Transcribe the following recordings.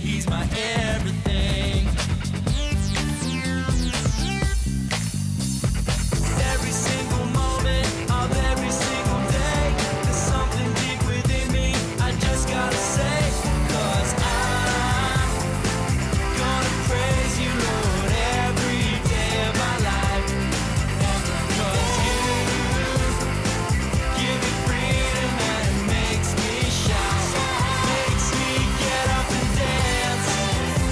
he's my everything. Every single moment of every single day, there's something deep within me I just gotta say, 'cause I'm gonna praise you, Lord, every day of my life. 'Cause you give me freedom that makes me shout, makes me get up and dance.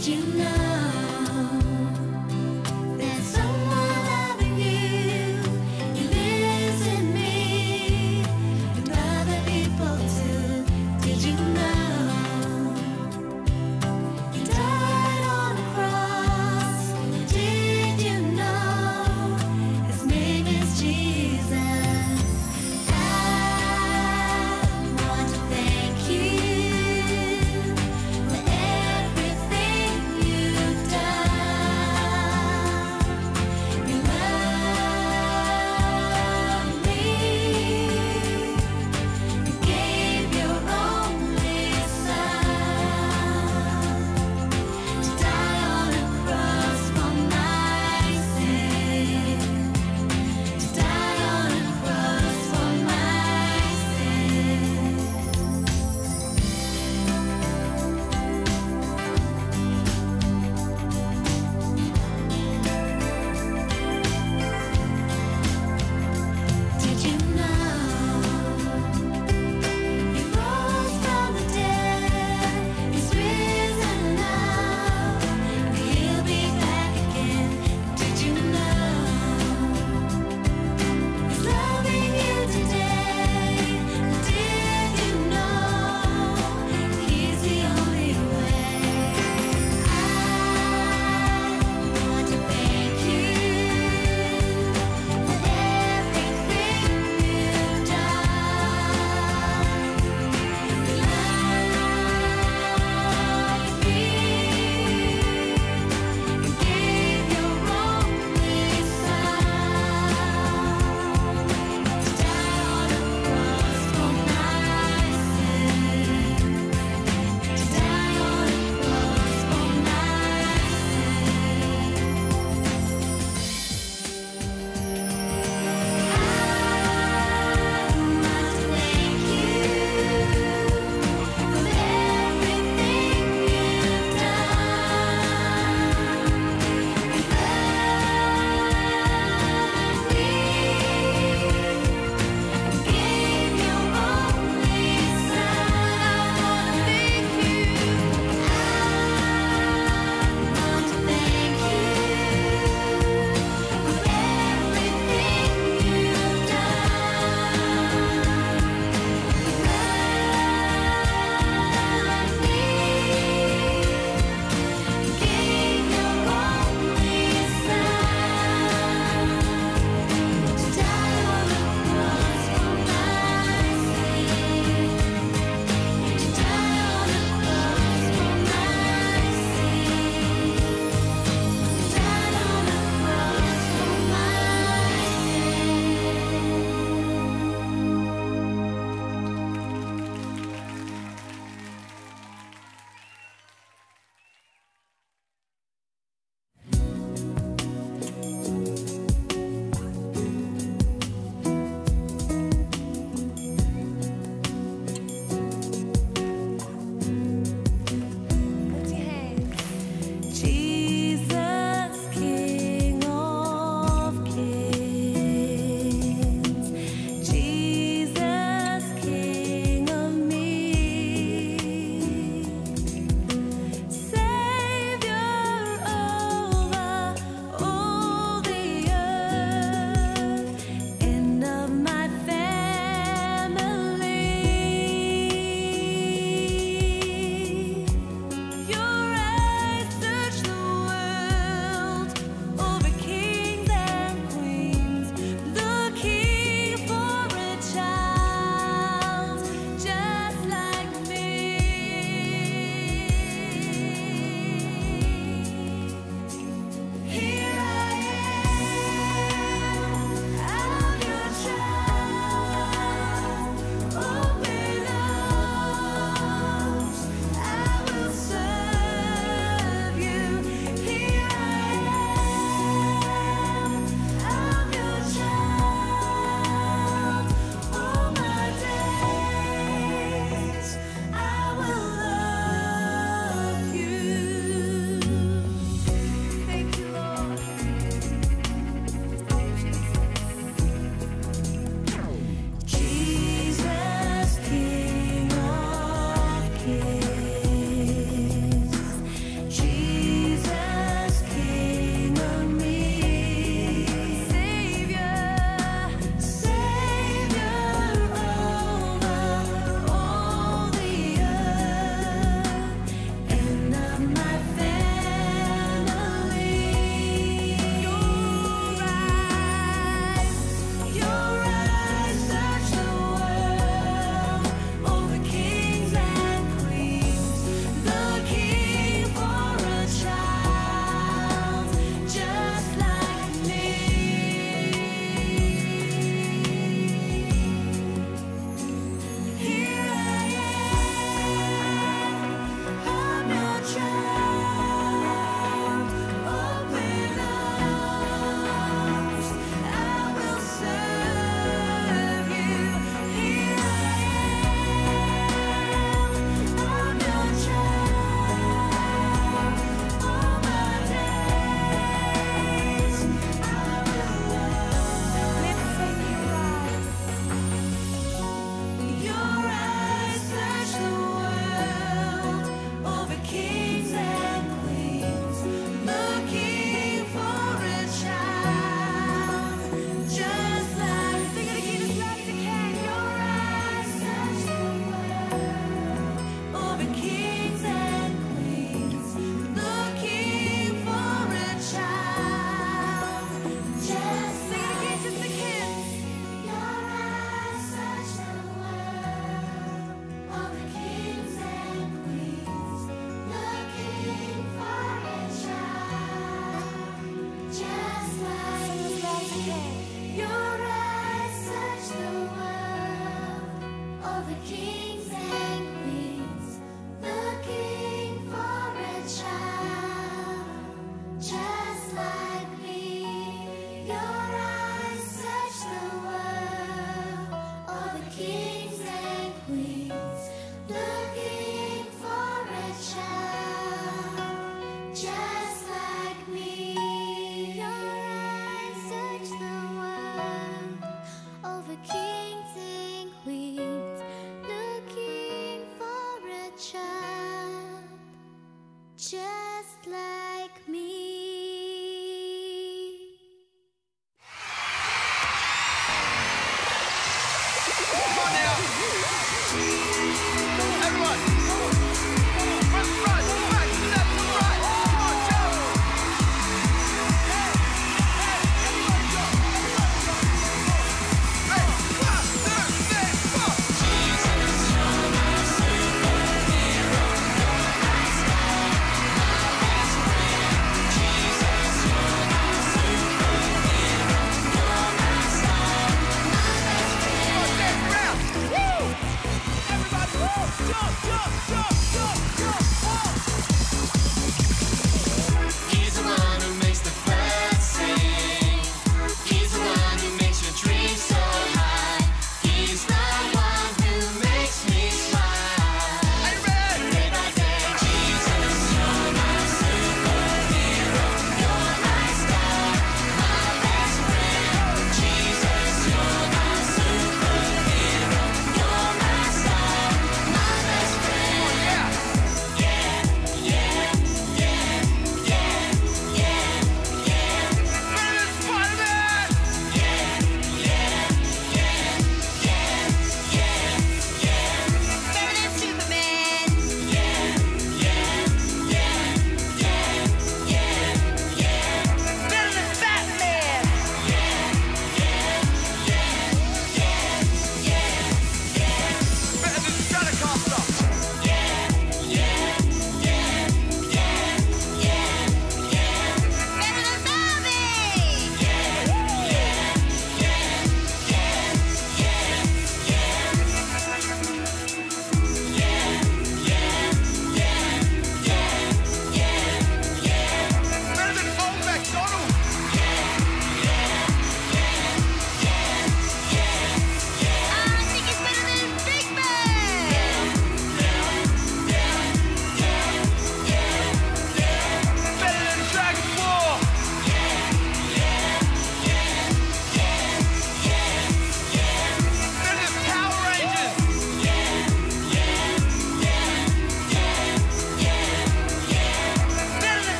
Did you know there's someone loving you? You listen me and other people too. Did you know you died on a cross? Did you know his name is Jesus? I want to thank you. You Just like